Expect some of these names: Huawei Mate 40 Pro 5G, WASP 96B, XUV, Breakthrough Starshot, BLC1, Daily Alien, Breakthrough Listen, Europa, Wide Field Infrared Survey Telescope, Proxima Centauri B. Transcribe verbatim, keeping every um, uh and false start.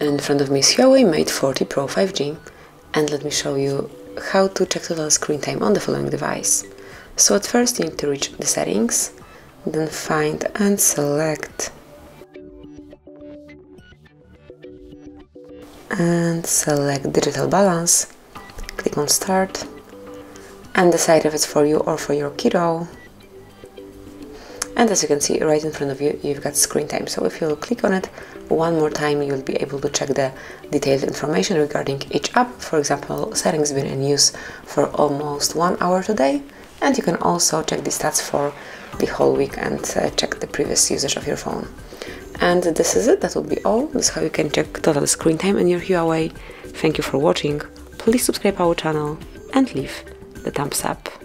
In front of me is Huawei Mate forty Pro five G, and let me show you how to check total screen time on the following device. So at first you need to reach the settings, then find and select and select digital balance, click on start and decide if it's for you or for your kiddo. And as you can see, right in front of you, you've got screen time. So if you'll click on it one more time, you'll be able to check the detailed information regarding each app. For example, settings been in use for almost one hour today. And you can also check the stats for the whole week and uh, check the previous usage of your phone. And this is it. That will be all. This is how you can check total screen time in your Huawei. Thank you for watching. Please subscribe our channel and leave the thumbs up.